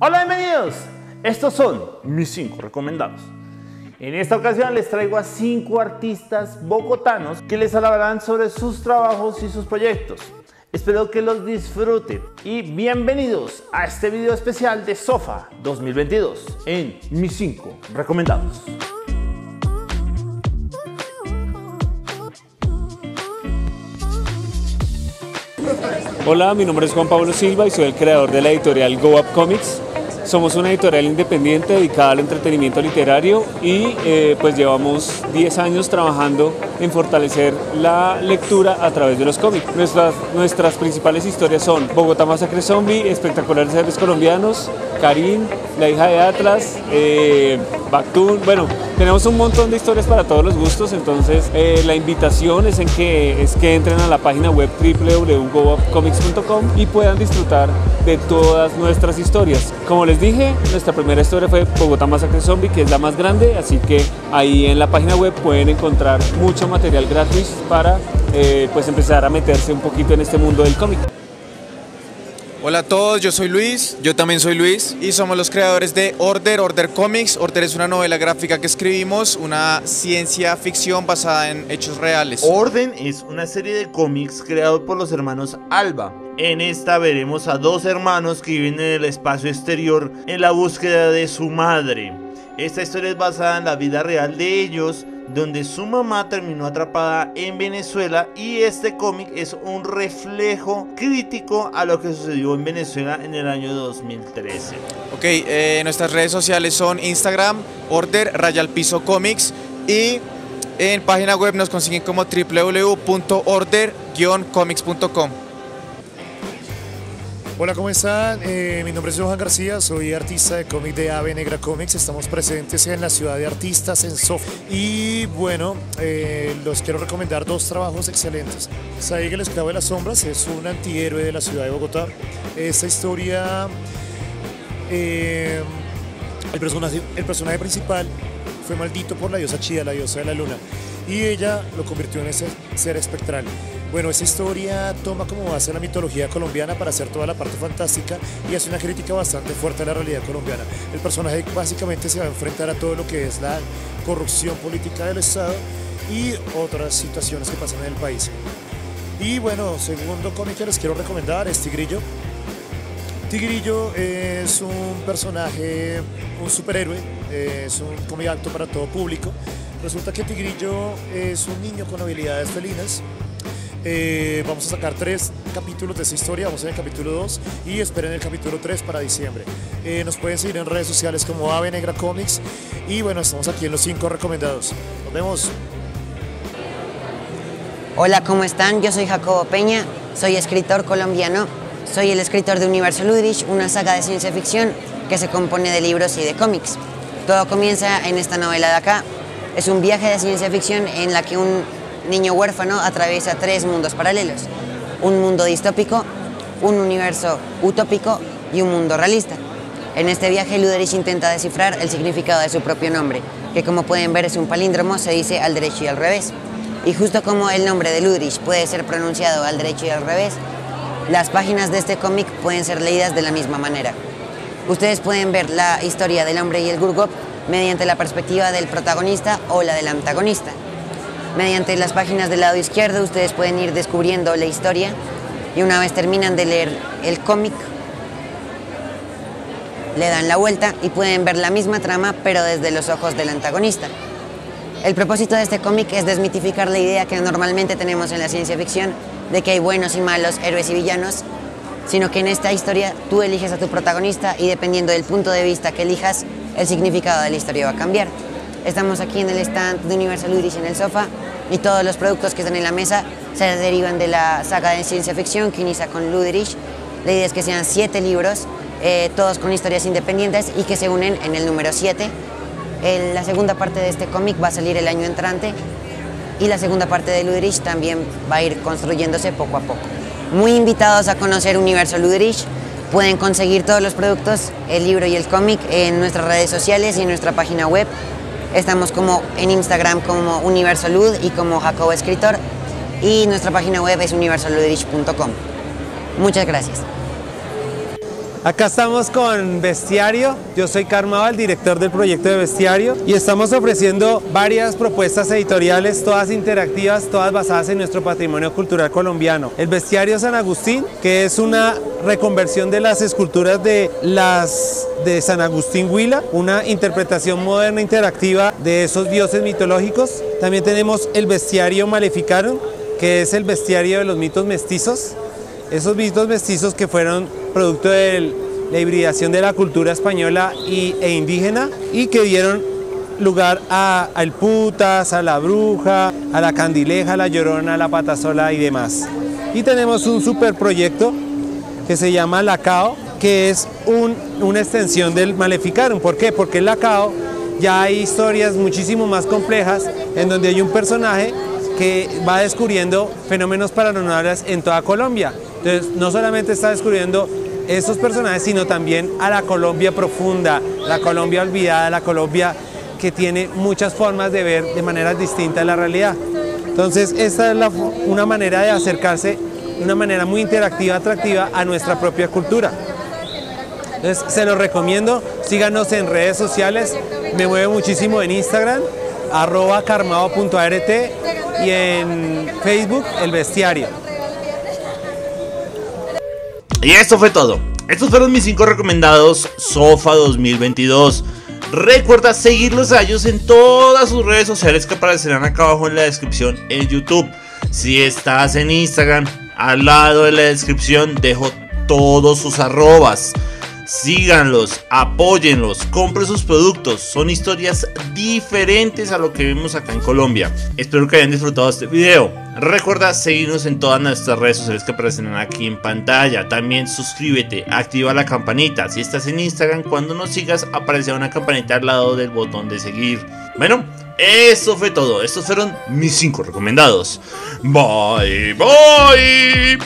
Hola, bienvenidos. Estos son mis 5 recomendados. En esta ocasión les traigo a 5 artistas bogotanos que les hablarán sobre sus trabajos y sus proyectos. Espero que los disfruten y bienvenidos a este video especial de Sofa 2022 en mis 5 recomendados. Hola, mi nombre es Juan Pablo Silva y soy el creador de la editorial Go Up Comics. Somos una editorial independiente dedicada al entretenimiento literario y pues llevamos 10 años trabajando en fortalecer la lectura a través de los cómics. Nuestras principales historias son Bogotá Másacre Zombie, Espectaculares Seres Colombianos, Karim, La hija de Atlas, Baktoon. Bueno, tenemos un montón de historias para todos los gustos, entonces la invitación es que entren a la página web www.goupcomics.com y puedan disfrutar de todas nuestras historias. Como les dije, nuestra primera historia fue Bogotá Másacre Zombie, que es la más grande, así que ahí en la página web pueden encontrar mucho material gratis para pues empezar a meterse un poquito en este mundo del cómic. Hola a todos, yo soy Luis. Yo también soy Luis y somos los creadores de Order Comics. Order es una novela gráfica que escribimos, una ciencia ficción basada en hechos reales. Orden es una serie de cómics creado por los hermanos Alba. En esta veremos a 2 hermanos que viven en el espacio exterior en la búsqueda de su madre. Esta historia es basada en la vida real de ellos, donde su mamá terminó atrapada en Venezuela, y este cómic es un reflejo crítico a lo que sucedió en Venezuela en el año 2013. Ok, nuestras redes sociales son Instagram, Order_Comics, y en página web nos consiguen como www.order-comics.com. Hola, ¿cómo están? Mi nombre es Johan García, soy artista de cómic de Ave Negra Comics. Estamos presentes en la ciudad de artistas, en Sof. Y bueno, los quiero recomendar 2 trabajos excelentes. Saiga, el esclavo de las sombras, es un antihéroe de la ciudad de Bogotá. Esta historia, el personaje principal fue maldito por la diosa Chida, la diosa de la luna, y ella lo convirtió en ese ser espectral. Bueno, esa historia toma como base la mitología colombiana para hacer toda la parte fantástica y hace una crítica bastante fuerte a la realidad colombiana. El personaje básicamente se va a enfrentar a todo lo que es la corrupción política del Estado y otras situaciones que pasan en el país. Y bueno, segundo cómic que les quiero recomendar es Tigrillo. Tigrillo es un personaje, un superhéroe, es un cómic apto para todo público. Resulta que Tigrillo es un niño con habilidades felinas. Vamos a sacar 3 capítulos de esta historia, vamos en el capítulo 2 y esperen el capítulo 3 para diciembre. Nos pueden seguir en redes sociales como Ave Negra Comics y bueno, estamos aquí en los 5 recomendados. Nos vemos. Hola, ¿cómo están? Yo soy Jacobo Peña, soy escritor colombiano, soy el escritor de Universo Loodrich, una saga de ciencia ficción que se compone de libros y de cómics. Todo comienza en esta novela de acá. Es un viaje de ciencia ficción en la que un niño huérfano atraviesa 3 mundos paralelos: un mundo distópico, un universo utópico y un mundo realista. En este viaje, Loodrich intenta descifrar el significado de su propio nombre, que como pueden ver es un palíndromo, se dice al derecho y al revés. Y justo como el nombre de Loodrich puede ser pronunciado al derecho y al revés, las páginas de este cómic pueden ser leídas de la misma manera. Ustedes pueden ver la historia del hombre y el gurgop mediante la perspectiva del protagonista o la del antagonista. Mediante las páginas del lado izquierdo ustedes pueden ir descubriendo la historia y una vez terminan de leer el cómic, le dan la vuelta y pueden ver la misma trama pero desde los ojos del antagonista. El propósito de este cómic es desmitificar la idea que normalmente tenemos en la ciencia ficción de que hay buenos y malos, héroes y villanos, sino que en esta historia tú eliges a tu protagonista y dependiendo del punto de vista que elijas, el significado de la historia va a cambiar. Estamos aquí en el stand de Universo Loodrich en el sofá y todos los productos que están en la mesa se derivan de la saga de ciencia ficción que inicia con Loodrich. La idea es que sean 7 libros, todos con historias independientes y que se unen en el número 7. La segunda parte de este cómic va a salir el año entrante y la segunda parte de Loodrich también va a ir construyéndose poco a poco. Muy invitados a conocer Universo Loodrich. Pueden conseguir todos los productos, el libro y el cómic en nuestras redes sociales y en nuestra página web. Estamos como en Instagram como Universo Lud y como Jacobo Escritor, y nuestra página web es universoloodrich.com. Muchas gracias. Acá estamos con Bestiario, yo soy Karmao, el director del proyecto de Bestiario, y estamos ofreciendo varias propuestas editoriales, todas interactivas, todas basadas en nuestro patrimonio cultural colombiano. El Bestiario San Agustín, que es una reconversión de las esculturas de San Agustín Huila, una interpretación moderna interactiva de esos dioses mitológicos. También tenemos el Bestiario Maleficarum, que es el bestiario de los mitos mestizos, esos mitos mestizos que fueron producto de la hibridación de la cultura española e indígena y que dieron lugar al Putas, a la Bruja, a la Candileja, a la Llorona, a la Patasola y demás. Y tenemos un superproyecto que se llama La Cao, que es una extensión del Maleficarum. ¿Por qué? Porque en La Cao ya hay historias muchísimo más complejas en donde hay un personaje que va descubriendo fenómenos paranormales en toda Colombia. Entonces, no solamente está descubriendo esos personajes, sino también a la Colombia profunda, la Colombia olvidada, la Colombia que tiene muchas formas de ver de maneras distintas la realidad. Entonces, esta es una manera de acercarse de una manera muy interactiva, atractiva a nuestra propia cultura. Entonces, se los recomiendo, síganos en redes sociales, me mueve muchísimo en Instagram, @karmao.art, y en Facebook, El Bestiario. Y esto fue todo. Estos fueron mis 5 recomendados SOFA 2022. Recuerda seguirlos a ellos en todas sus redes sociales que aparecerán acá abajo en la descripción en YouTube. Si estás en Instagram, al lado de la descripción dejo todos sus arrobas. Síganlos, apóyenlos, compren sus productos, son historias diferentes a lo que vemos acá en Colombia. Espero que hayan disfrutado este video. Recuerda seguirnos en todas nuestras redes sociales que aparecerán aquí en pantalla. También suscríbete, activa la campanita. Si estás en Instagram, cuando nos sigas aparecerá una campanita al lado del botón de seguir. Bueno, eso fue todo. Estos fueron mis 5 recomendados. Bye, bye.